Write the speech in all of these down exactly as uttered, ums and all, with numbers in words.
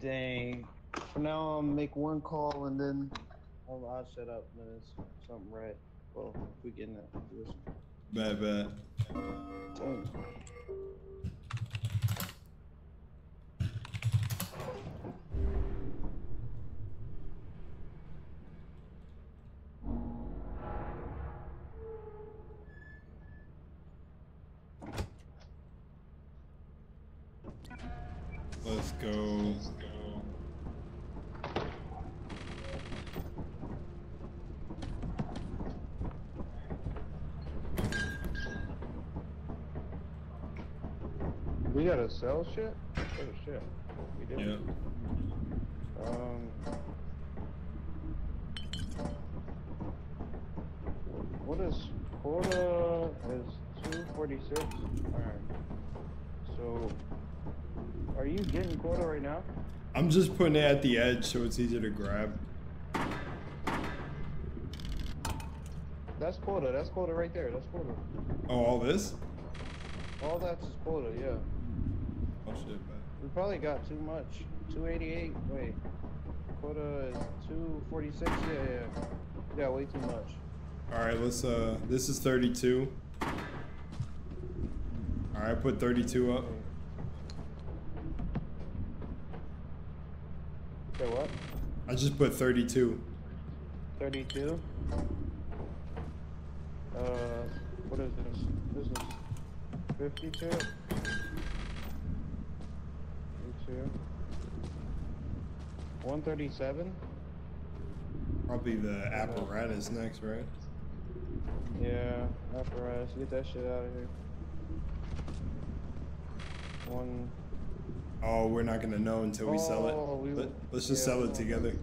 Dang. For now, I'll make one call and then I'll, I'll shut up when it's something right. Well, if we get in that position. Bad, bad. Dang. Let's go. Let's go. We gotta sell shit? Oh shit. We did. Yep. Um what is quota is two forty six? Alright. So are you getting quota right now? I'm just putting it at the edge so it's easier to grab. That's quota. That's quota right there. That's quota. Oh, all this? All that's is quota, yeah. Oh shit, man. We probably got too much. two eighty-eight? Wait. Quota is two forty-six? Yeah, yeah. We got way too much. Alright, let's, uh, this is thirty-two. Alright, put thirty-two up. Okay. What? I just put thirty-two. thirty-two? Uh, what is this? This is fifty-two? fifty-two? one thirty-seven? Probably the apparatus next, right? Yeah, apparatus. Get that shit out of here. One... Oh, we're not gonna know until we oh, sell it. We, Let, let's just yeah, sell it together.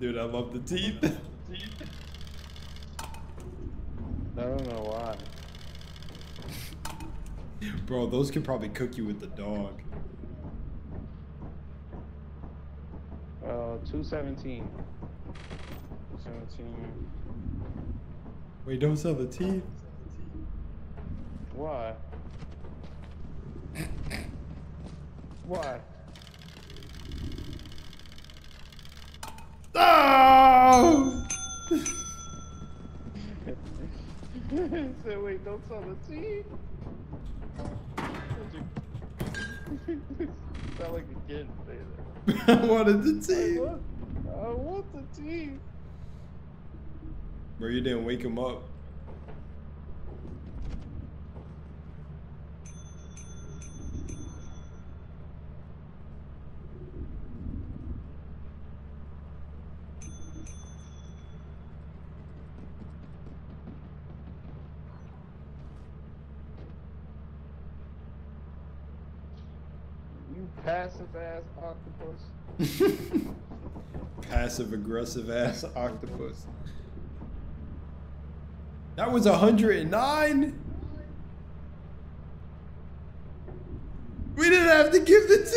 Dude, I love the teeth. I don't know why. Bro, those could probably cook you with the dog. Uh, two seventeen. two seventeen. Wait, don't sell the teeth. Why? Why? Oh! So wait, don't sell the teeth. Sound like a kid say that. I wanted the teeth. I, I want the teeth. Bro, you didn't wake him up. Passive ass octopus. Passive aggressive ass octopus. That was one hundred nine. We didn't have to give the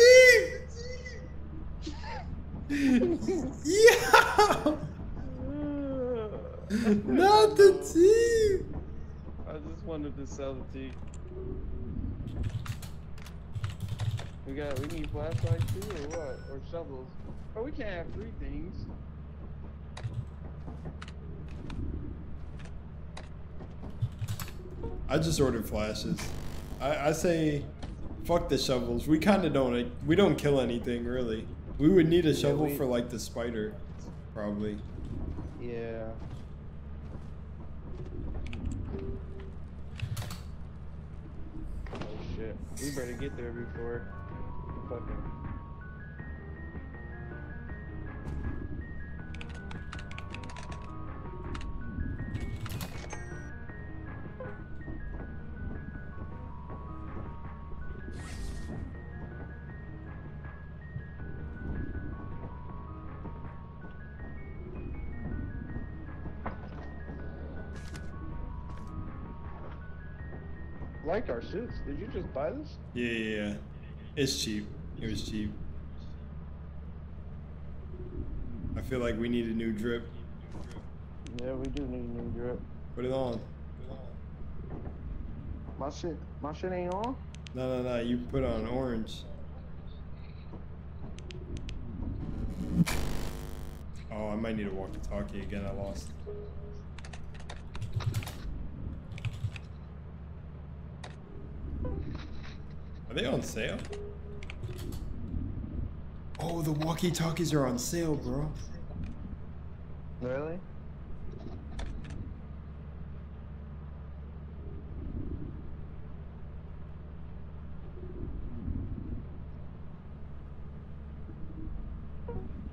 team. Yeah. Not the team. I just wanted to sell the team. We got, we need flashlights too, or what? Or shovels. But we can't have three things. I just ordered flashes. I, I say, fuck the shovels. We kind of don't, we don't kill anything, really. We would need a shovel yeah, we, for, like, the spider, probably. Yeah. Oh, shit. We better get there before... like our suits. Did you just buy this? Yeah, yeah, yeah. It's cheap. It was cheap. I feel like we need a new drip. Yeah, we do need a new drip. Put it on. My shit, my shit ain't on? No, no, no. You put on orange. Oh, I might need a walkie-talkie again. I lost. Are they on sale? Oh, the walkie-talkies are on sale, bro. Really?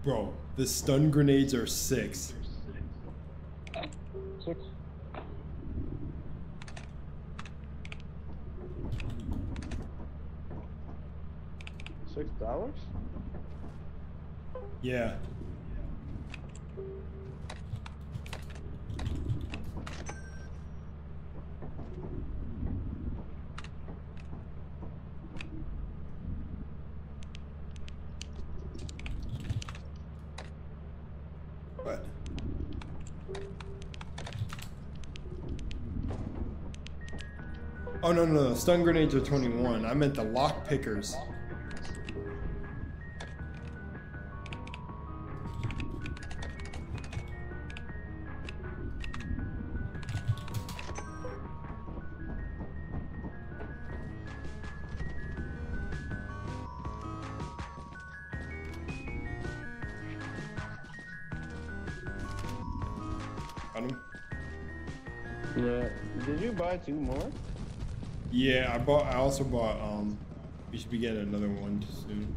Bro, the stun grenades are six. Six. Six dollars? Yeah. Oh no no no! Stun grenades are twenty-one. I meant the lock pickers. Got him. Yeah. Did you buy two more? Yeah, I bought. I also bought. Um, we should be getting another one soon.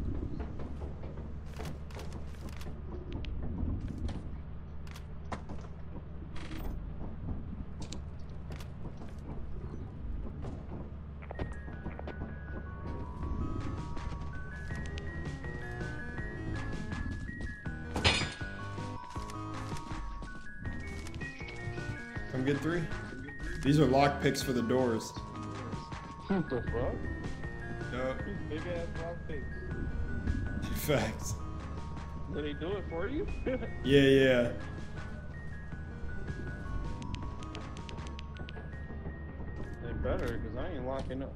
Come get three. These are lock picks for the doors. What the fuck? Yup. These big ass lock picks. Facts. Did they do it for you? Yeah, yeah. They better, cause I ain't locking up.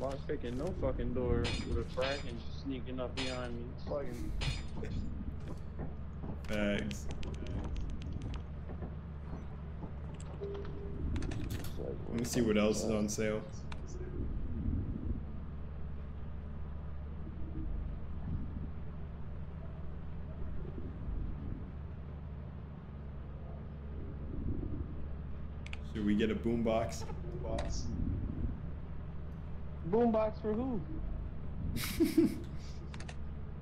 Lock picking no fucking door with a crack and just sneaking up behind me. It's fucking. Facts. Let me see what else is on sale. Should we get a boombox? Boombox. Boombox for who?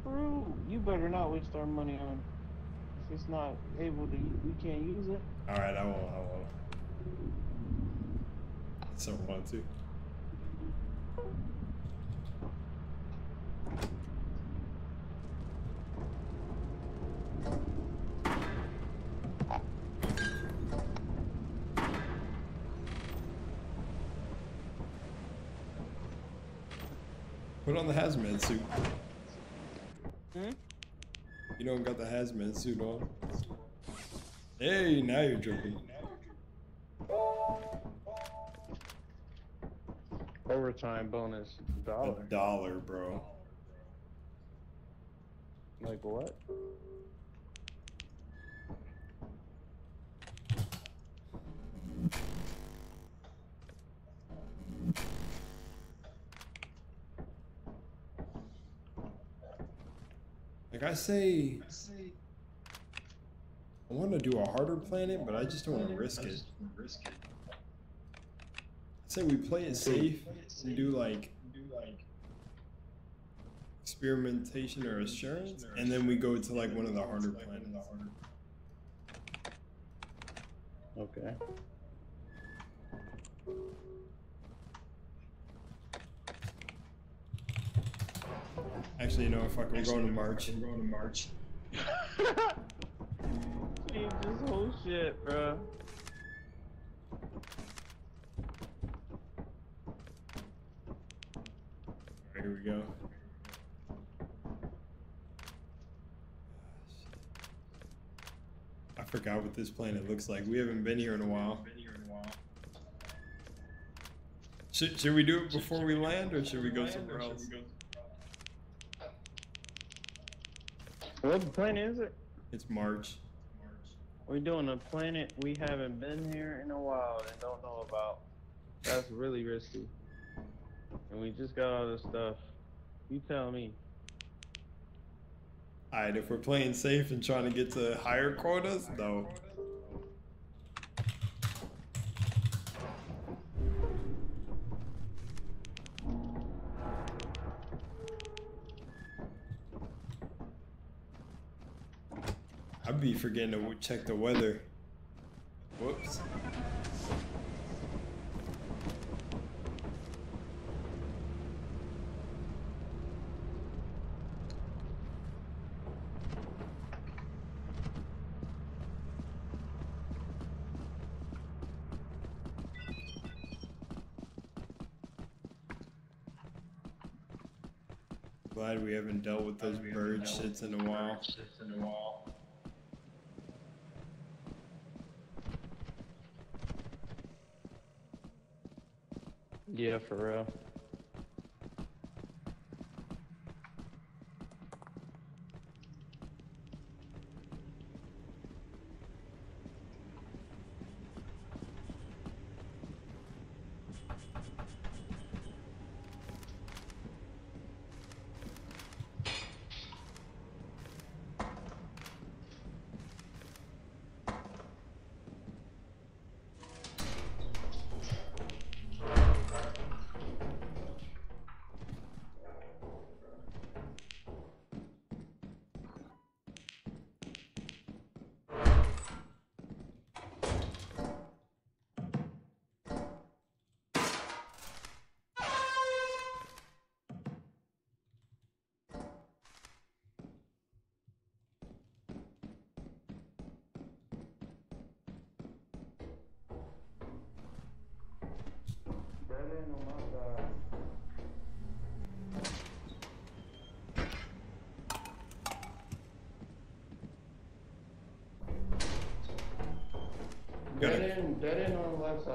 For who? You better not waste our money on. If it's not able to, we can't use it. All right, I won't. I won't. I don't want to. Put on the hazmat suit. Hmm? You don't got the hazmat suit on. Hey, now you're joking. Overtime bonus dollar. A dollar, bro. Like what? Like I say, I say, I want to do a harder planet, but I just don't want to risk it. Risk it. Say we play it safe and do like experimentation or assurance, and then we go to like one of the harder planets. Okay. Actually, you know, fuck, we're going to March. We're going to March. Change this whole shit, bro. Right, here we go. I forgot what this planet looks like. We haven't been here in a while. Should, should we do it before we land, or should we go somewhere else? What planet is it? It's March. We're doing a planet we haven't been here in a while and don't know about. That's really risky. And we just got all this stuff. You tell me. Alright, if we're playing safe and trying to get to higher quotas, no. I'd be forgetting to check the weather. Whoops. Glad we haven't dealt with those bird shits in a while. Yeah, for real. Dead end, dead end on the left side.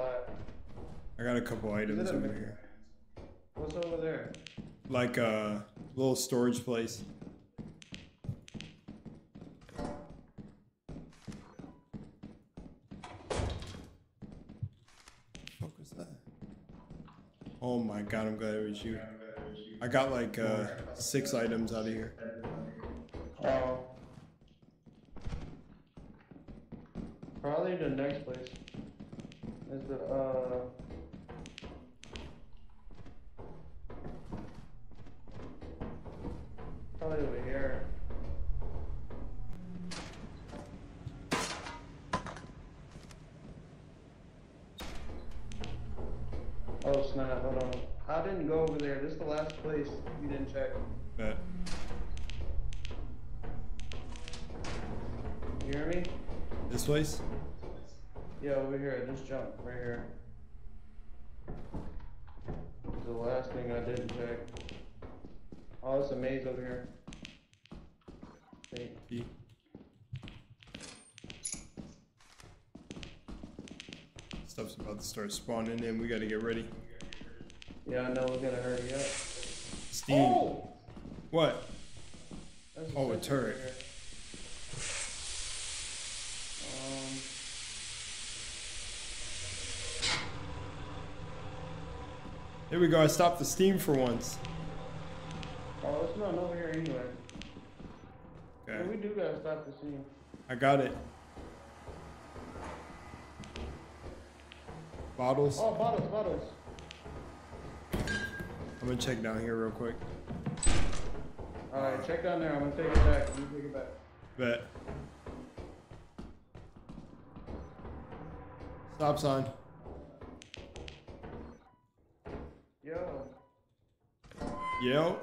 I got a couple items over here. What's over there? Like a little storage place. Oh my god, I'm glad it was you. I got like uh, six items out of here. Oh. Probably the next place is the, uh... probably over here. Oh snap, hold on. I didn't go over there. This is the last place you didn't check. Bet. You hear me? This place? Yeah, over here. Just jump right here. This is the last thing I didn't check. Oh, it's a maze over here. Wait. E. Stuff's about to start spawning in. We gotta get ready. Yeah, I know we're gonna hurry up. Steve. Oh! What? That's oh, a turret. Right um. There we go. I stopped the steam for once. Oh, it's not over here anyway. Okay. Yeah, we do gotta stop the steam. I got it. Bottles. Oh, bottles, bottles. I'm gonna check down here real quick. Alright, uh, check down there. I'm gonna take it back. I'm gonna take it back. Bet. Stop sign. Yo. Yo.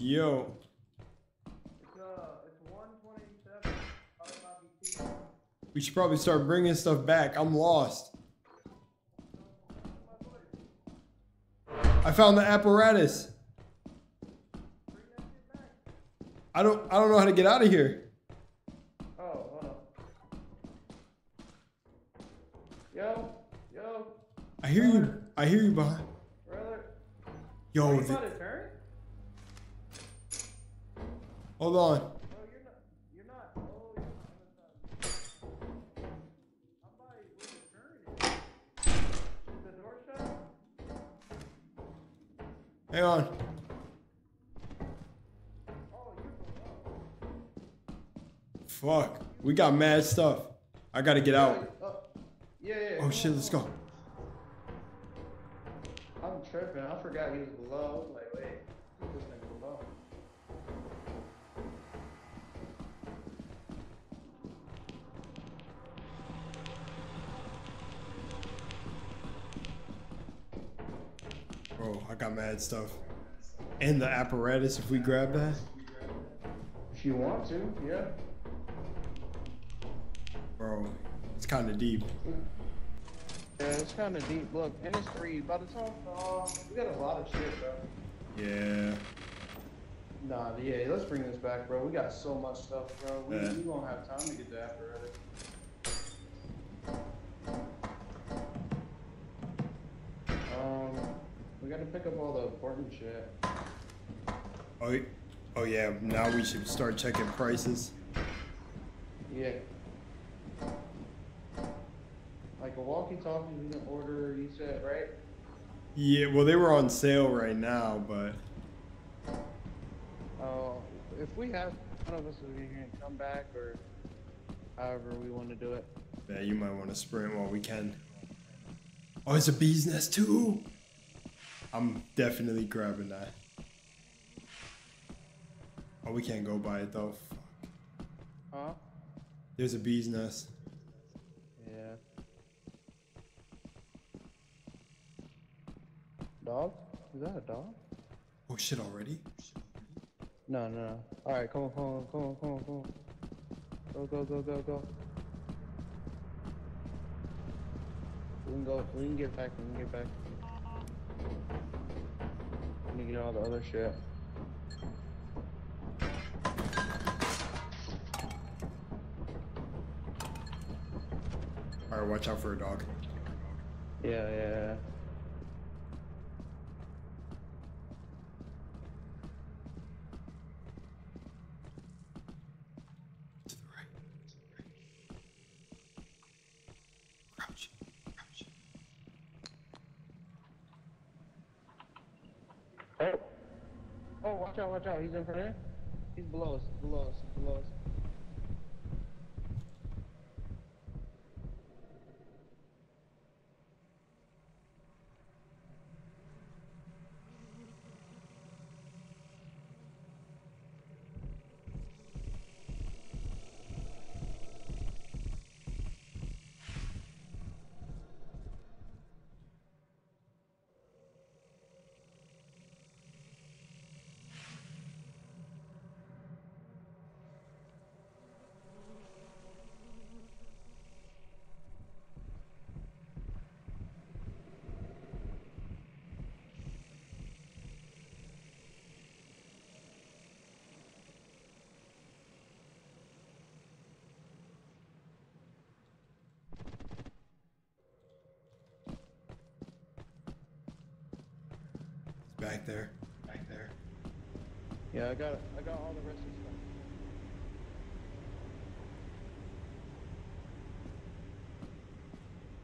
Yo. It's, uh, it's one twenty-seven. We should probably start bringing stuff back. I'm lost. I found the apparatus. I don't. I don't know how to get out of here. Oh, hold on. Yo, yo. I hear brother. you. I hear you behind. Brother. Yo. Are you about to turn? Hold on. No, you're not. You're not. Oh, you're not. I'm turn. Is the door shut? Hang on. Fuck, we got mad stuff. I gotta get out. Oh, yeah, yeah, yeah. Oh shit, let's go. I'm tripping. I forgot he was below. I was like, wait, he wasn't below. Bro, I got mad stuff. And the apparatus, if we grab that. If you want to, yeah. Bro, it's kind of deep. Yeah, it's kind of deep. Look, and it's free. By the time, uh, we got a lot of shit, bro. Yeah. Nah, yeah, let's bring this back, bro. We got so much stuff, bro. We, yeah. we won't have time to get to apparatus. Um, we gotta pick up all the important shit. Oh, oh yeah. Now we should start checking prices. Yeah. Like a walkie-talkie we can order, you said, right? Yeah, well, they were on sale right now, but... Oh, uh, if we have one of us, we can come back, or however we want to do it. Yeah, you might want to sprint while we can. Oh, it's a bee's nest, too! I'm definitely grabbing that. Oh, we can't go by it, though. Fuck. Huh? There's a bee's nest. Yeah. Dog? Is that a dog? Oh shit, already? No, no, no. Alright, come on, come on, come on, come on, come on. Go, go, go, go, go. We can go, we can get back, we can get back. We can get all the other shit. Alright, watch out for a dog. Yeah, yeah, yeah. Watch out, he's in front of there. He's below us, below us, below us. Back there, back there. Yeah, I got it. I got all the rest of the stuff.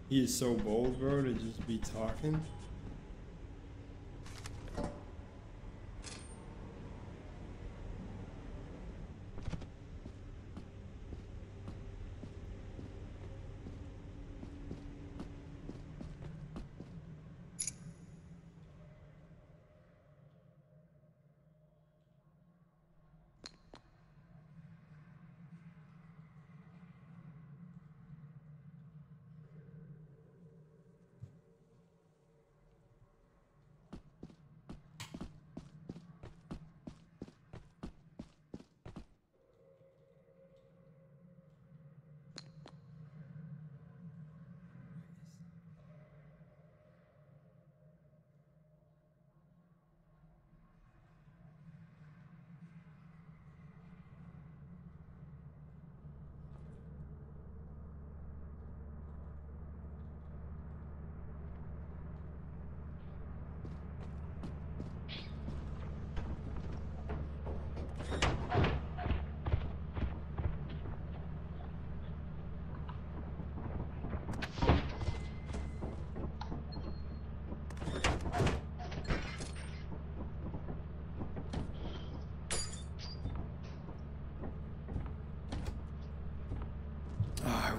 He is so bold, bro, to just be talking.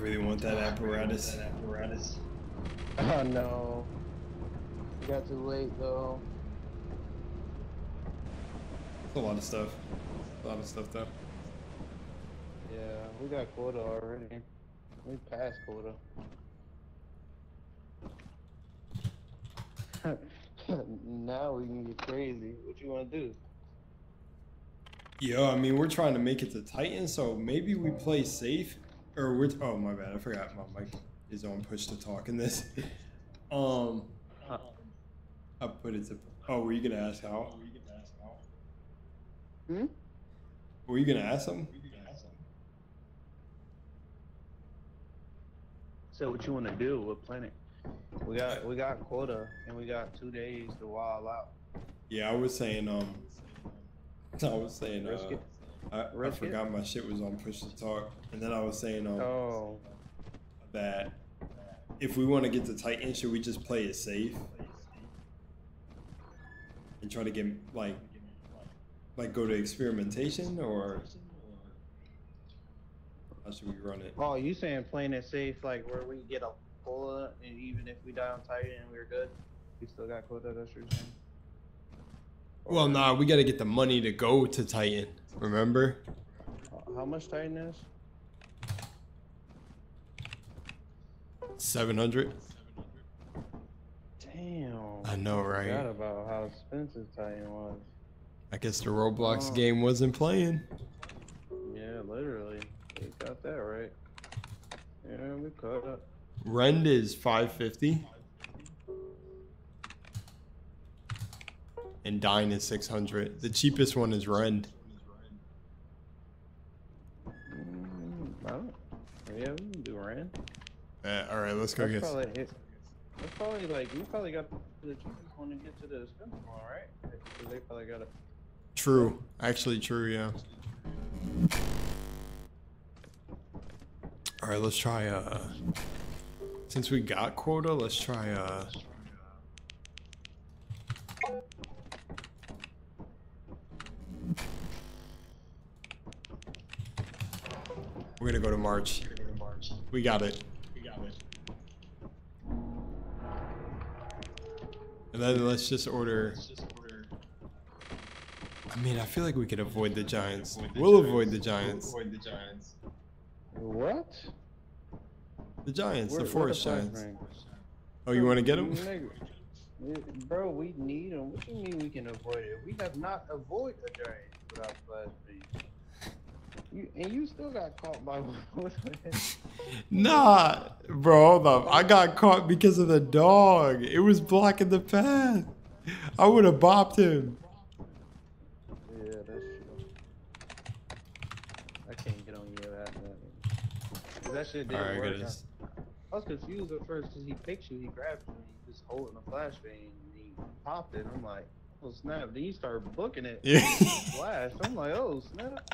really want that apparatus. Oh no. You got too late though. That's a lot of stuff. A lot of stuff though. Yeah, we got quota already. We passed quota. Now we can get crazy. What you want to do? Yo, I mean, we're trying to make it to Titan, so maybe we play safe. Or we're... Oh, my bad. I forgot my mic is on push to talk in this. um, I put it to... Oh, were you going to ask how? Hmm? Were you going to ask him? So what you want to do? What planet? We got we got quota and we got two days to wild out. Yeah, I was saying um, I was saying uh, I, I forgot my shit was on push to talk, and then I was saying um, oh. that if we want to get to Titan, should we just play it safe and try to get like like go to experimentation or? How should we run it? Oh, you saying playing it safe, like where we get a quota, and even if we die on Titan and we're good, we still got quota, that's your thing? Well, nah, we got to get the money to go to Titan, remember? How much Titan is? seven hundred. Damn. I know, right? I forgot about how expensive Titan was. I guess the Roblox oh. game wasn't playing. Yeah, literally. You got that right. Yeah, we caught up. Rend is five fifty. And Dine is six hundred. The cheapest one is Rend. Mm, I don't, yeah, we can do Rend. Uh, all right, let's go that's guess. Probably, it, that's probably like, you probably got the cheapest one to get to the expensive one, right? Because they probably got it. True. Actually true, yeah. All right, let's try, uh, since we got quota, let's try, uh, we're gonna go to March. We got it. We got it. And then let's just order. I mean, I feel like we could avoid the Giants. We'll avoid the Giants. We'll avoid the Giants. What? The Giants, where, the Forest the Giants. Rank? Oh, you want to get them? Bro, we need them. What do you mean we can avoid it? We have not avoided the Giants without Flash You And you still got caught by one. Nah, bro, hold up. I got caught because of the dog. It was blocking the path. I would have bopped him. Yeah, that's true. I can't get on you that man. That shit didn't right, work. I, I was confused at first because he picked you, he grabbed you, and he was holding a flashbang, and he popped it. I'm like, oh snap! Then you start booking it. Yeah. Flash. I'm like, oh snap.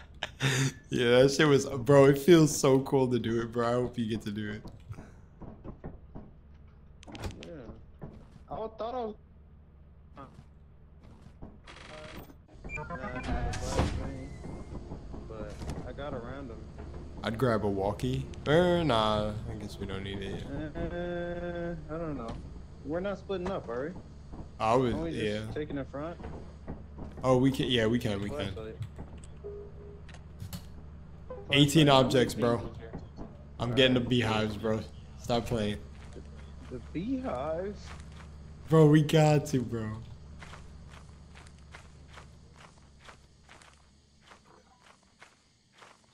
Yeah, that shit was, bro. It feels so cool to do it, bro. I hope you get to do it. Yeah. I thought I was. Huh. Uh, I had a flashbang, but I got around him. I'd grab a walkie. Or nah, I guess we don't need it. Uh, I don't know. We're not splitting up, are we? I was, Aren't we just yeah. taking the front? Oh, we can, yeah, we can, we can. eighteen objects, bro. I'm getting the beehives, bro. Stop playing. The beehives? Bro, we got to, bro.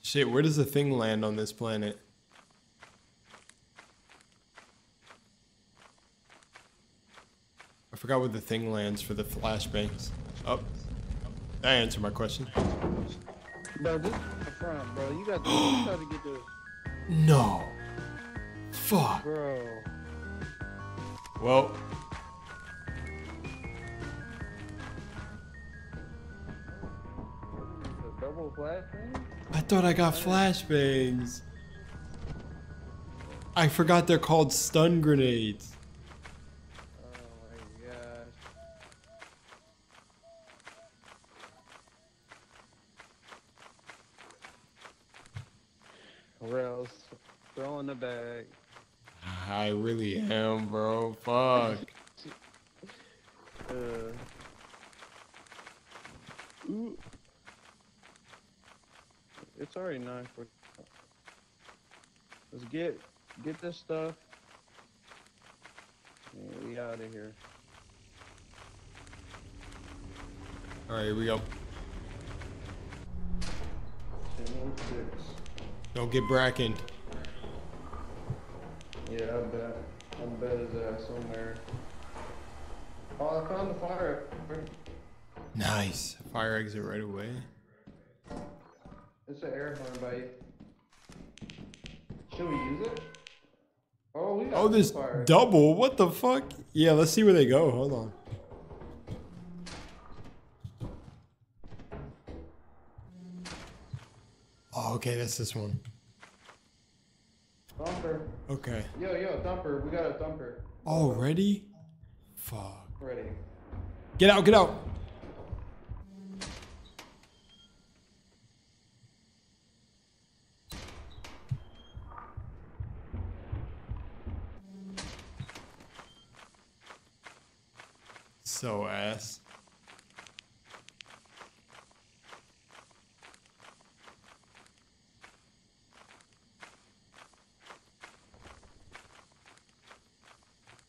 Shit, where does the thing land on this planet? I forgot where the thing lands for the flashbangs. Oh, that answered my question. Bro, this is the front, bro. You got to, you got to get the... No. Fuck. Bro. Well. The double flashbang? I thought I got flashbangs. I forgot they're called stun grenades. Oh my gosh. Where else? throwing the bag. I really am, bro. Fuck. uh. Ooh. It's already nine for. Let's get get this stuff. And we out of here. All right, here we go. Don't get brackened. Yeah, I bet. I bet it's uh, somewhere. Oh, I found the fire. Nice. Fire exit right away. It's an air horn bite. Should we use it? Oh, we got oh, this fire. Double. What the fuck? Yeah, let's see where they go. Hold on. Oh, okay, that's this one. Dumper. Okay. Yo, yo, dumper. We got a dumper. Oh, ready? Fuck. Ready. Get out, get out. So ass.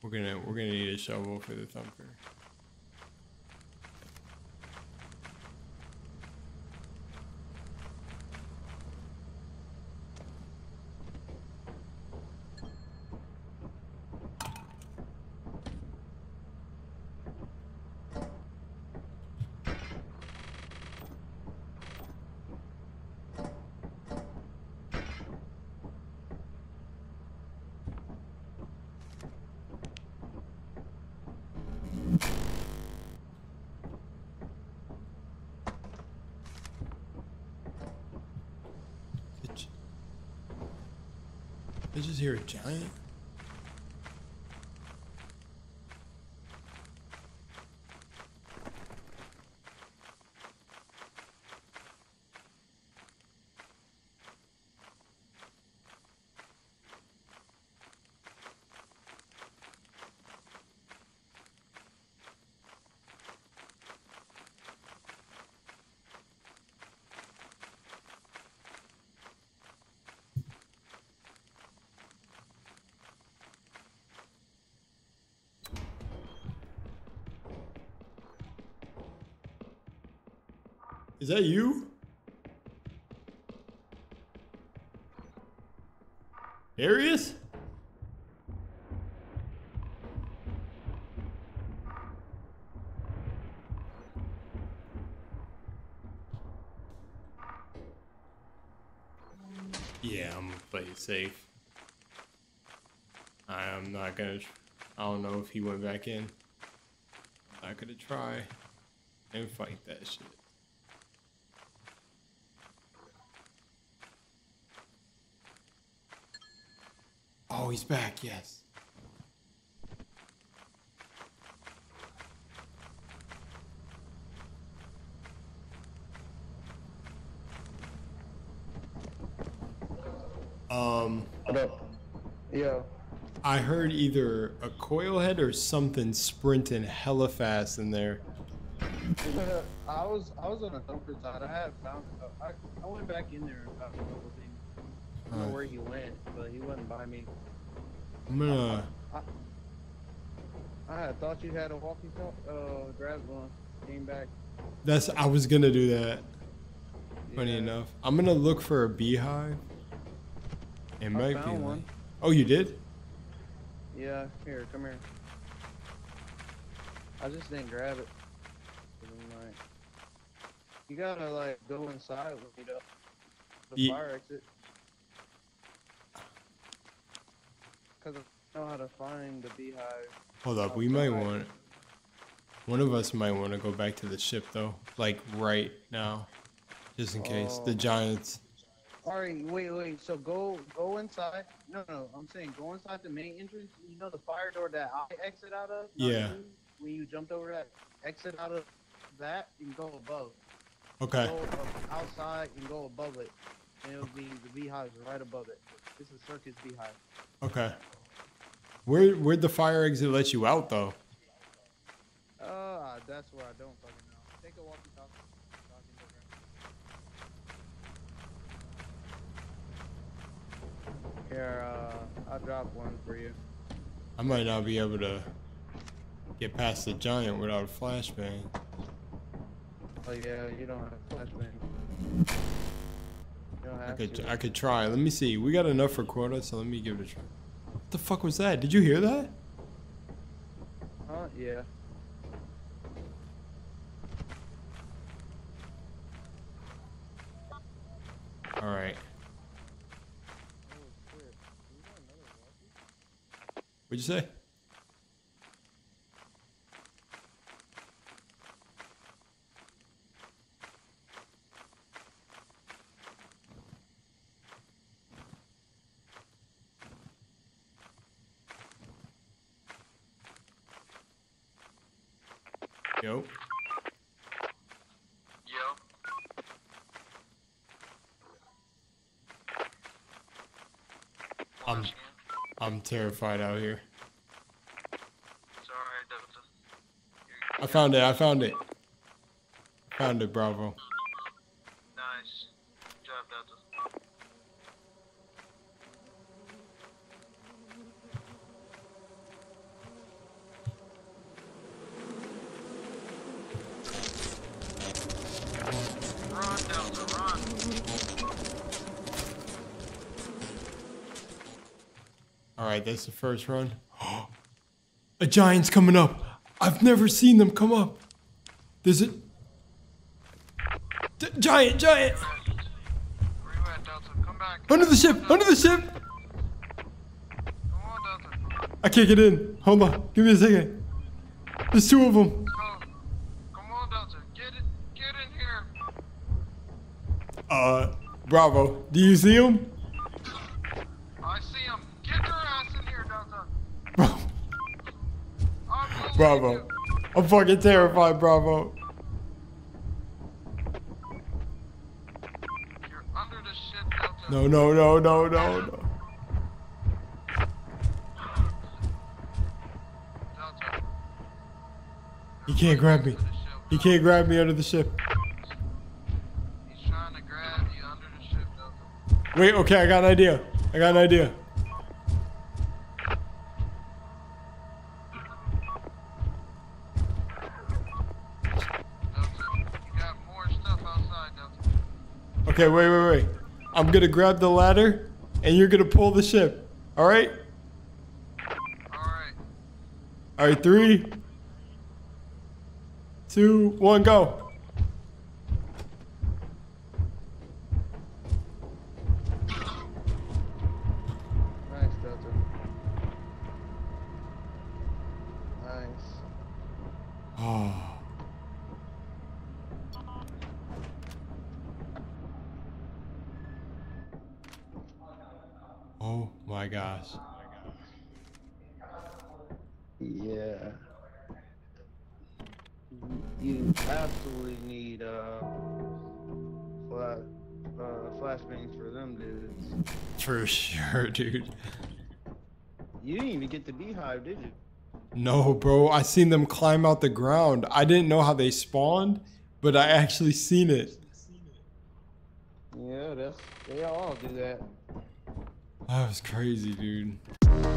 We're gonna we're gonna need a shovel for the thumper. I just hear a giant. Is that you? Arius? Yeah, I'm gonna play safe. I am not gonna. I don't know if he went back in. I'm not gonna try and fight that shit. Oh, he's back, yes. Um, what up? Yeah. I heard either a coil head or something sprinting hella fast in there. I was I was on a thumper side. I had found it. I, I went back in there about a couple things. I don't know where he went, but he wasn't by me. Nah. I, I, I thought you had a walkie talkie. Uh, grabbed one, came back. That's. I was gonna do that. Yeah. Funny enough, I'm gonna look for a beehive. It I might found be one. Late. Oh, you did? Yeah. Here, come here. I just didn't grab it. Like, you gotta like go inside with it up. The yeah. fire exit. Because I know how to find the beehive. Hold up, we might want... One of us might want to go back to the ship, though. Like, right now. Just in case. Oh. The giants. Alright, wait, wait. So go go inside. No, no, I'm saying go inside the main entrance. You know the fire door that I exit out of? Yeah. You, when you jumped over that, exit out of that, you can go above. Okay. Go outside and go above it. And it'll be the beehives right above it. This is Circus Beehive. Okay. Where, where'd the fire exit let you out, though? Uh, that's where I don't fucking know. Take a walkie talkie. Here, uh, I'll drop one for you. I might not be able to get past the giant without a flashbang. Oh yeah, you don't have a flashbang. You don't have I could, to. I could try. Let me see. We got enough for quota, so let me give it a try. What the fuck was that? Did you hear that? Huh? Yeah. All right. What'd you say? Yo. Yo. I'm I'm terrified out here. It's alright, Delta. I found it, I found it. Found it, Bravo. Nice. Good job, Delta. Alright, that's the first run. A giant's coming up. I've never seen them come up. There's a... D giant, giant! Where you at, Delta? Come back. Under the ship, under the ship! Come on, Delta. I can't get in. Hold on, give me a second. There's two of them. Come on, Delta, get it, get in here. Uh, Bravo, do you see them? Bravo. I'm fucking terrified, Bravo. You're under the shit, Delta. No, no, no, no, no, no. He can't grab me. He can't grab me under the ship. He's trying to grab you under the ship, Delta. Wait, okay, I got an idea. I got an idea. Okay, wait, wait, wait. I'm gonna grab the ladder, and you're gonna pull the ship. All right? All right. All right, three, two, one, go. Nice, Delta. Nice. Oh. Oh my gosh. Yeah. You absolutely need uh, flat, uh, flashbangs for them dudes. For sure, dude. You didn't even get the beehive, did you? No, bro. I seen them climb out the ground. I didn't know how they spawned, but I actually seen it. Yeah, that's, they all do that. That was crazy, dude.